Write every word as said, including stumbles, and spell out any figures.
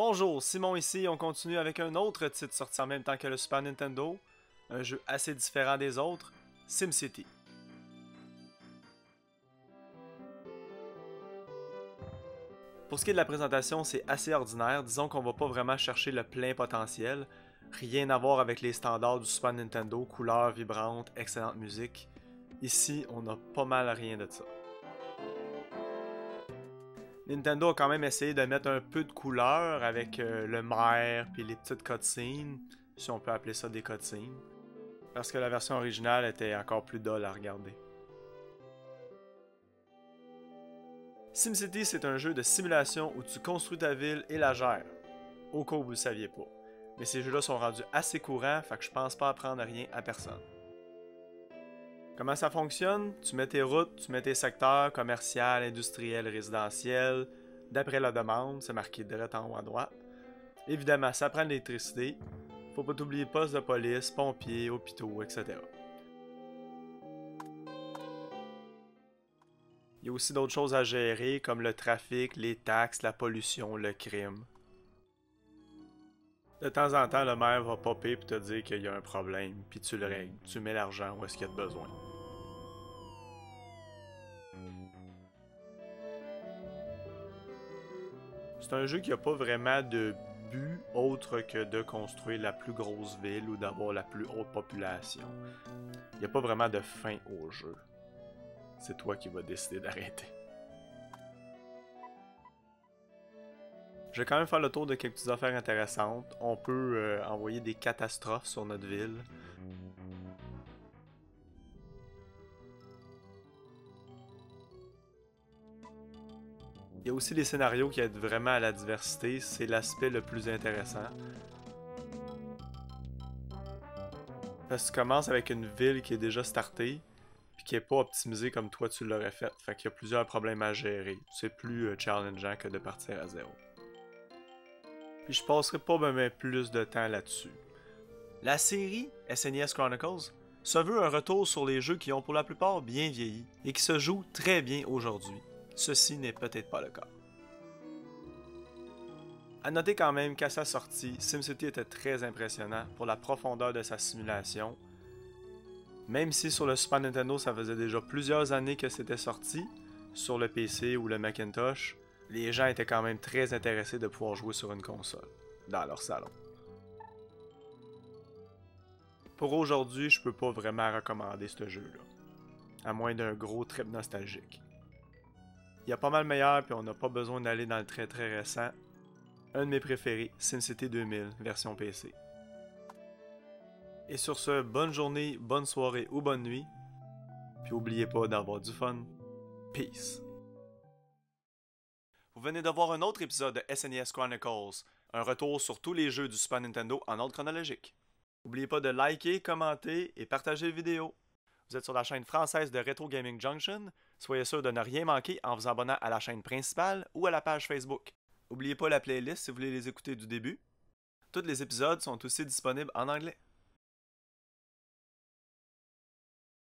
Bonjour, Simon ici, on continue avec un autre titre sorti en même temps que le Super Nintendo, un jeu assez différent des autres, SimCity. Pour ce qui est de la présentation, c'est assez ordinaire, disons qu'on va pas vraiment chercher le plein potentiel, rien à voir avec les standards du Super Nintendo, couleurs vibrantes, excellente musique. Ici, on a pas mal rien de ça. Nintendo a quand même essayé de mettre un peu de couleur avec euh, le maire puis les petites cutscenes, si on peut appeler ça des cutscenes, parce que la version originale était encore plus dolle à regarder. SimCity, c'est un jeu de simulation où tu construis ta ville et la gères, au cas où vous le saviez pas. Mais ces jeux-là sont rendus assez courants, fait que je pense pas apprendre rien à personne. Comment ça fonctionne? Tu mets tes routes, tu mets tes secteurs, commercial, industriel, résidentiel, d'après la demande, c'est marqué direct en haut à droite. Évidemment, ça prend de l'électricité, faut pas t'oublier postes de police, pompiers, hôpitaux, et cetera. Il y a aussi d'autres choses à gérer, comme le trafic, les taxes, la pollution, le crime. De temps en temps, le maire va popper et te dire qu'il y a un problème, puis tu le règles, tu mets l'argent où est-ce qu'il y a de besoin. C'est un jeu qui n'a pas vraiment de but autre que de construire la plus grosse ville ou d'avoir la plus haute population. Il n'y a pas vraiment de fin au jeu. C'est toi qui vas décider d'arrêter. Je vais quand même faire le tour de quelques petites affaires intéressantes. On peut euh, envoyer des catastrophes sur notre ville. Il y a aussi les scénarios qui aident vraiment à la diversité, c'est l'aspect le plus intéressant. Parce que tu commences avec une ville qui est déjà startée, puis qui n'est pas optimisée comme toi tu l'aurais faite. Fait, fait qu'il y a plusieurs problèmes à gérer. C'est plus euh, challengeant que de partir à zéro. Puis je passerai pas même plus de temps là-dessus. La série S N E S Chronicles se veut un retour sur les jeux qui ont pour la plupart bien vieilli et qui se jouent très bien aujourd'hui. Ceci n'est peut-être pas le cas. À noter quand même qu'à sa sortie, SimCity était très impressionnant pour la profondeur de sa simulation. Même si sur le Super Nintendo ça faisait déjà plusieurs années que c'était sorti, sur le P C ou le Macintosh, les gens étaient quand même très intéressés de pouvoir jouer sur une console, dans leur salon. Pour aujourd'hui, je peux pas vraiment recommander ce jeu-là, à moins d'un gros trip nostalgique. Il y a pas mal meilleur, puis on n'a pas besoin d'aller dans le très très récent. Un de mes préférés, SimCity deux mille, version P C. Et sur ce, bonne journée, bonne soirée ou bonne nuit, puis oubliez pas d'avoir du fun. Peace! Vous venez de voir un autre épisode de S N E S Chronicles, un retour sur tous les jeux du Super Nintendo en ordre chronologique. N'oubliez pas de liker, commenter et partager la vidéo. Vous êtes sur la chaîne française de Retro Gaming Junction, soyez sûr de ne rien manquer en vous abonnant à la chaîne principale ou à la page Facebook. N'oubliez pas la playlist si vous voulez les écouter du début. Tous les épisodes sont aussi disponibles en anglais.